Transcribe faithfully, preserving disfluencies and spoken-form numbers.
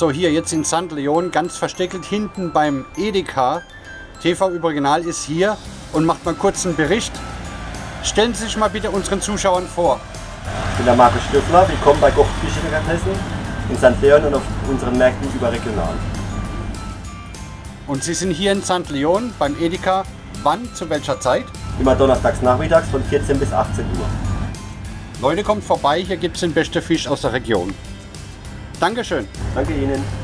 So, hier jetzt in Sankt Leon, ganz versteckelt hinten beim EDEKA. T V Überregional ist hier und macht mal kurz einen Bericht. Stellen Sie sich mal bitte unseren Zuschauern vor. Ich bin der Markus Stöffler, willkommen bei Kochfisch in Sankt Leon und auf unseren Märkten überregional. Und Sie sind hier in Sankt Leon beim EDEKA. Wann, zu welcher Zeit? Immer donnerstags nachmittags von vierzehn bis achtzehn Uhr. Leute, kommt vorbei, hier gibt es den besten Fisch aus der Region. Dankeschön. Danke Ihnen.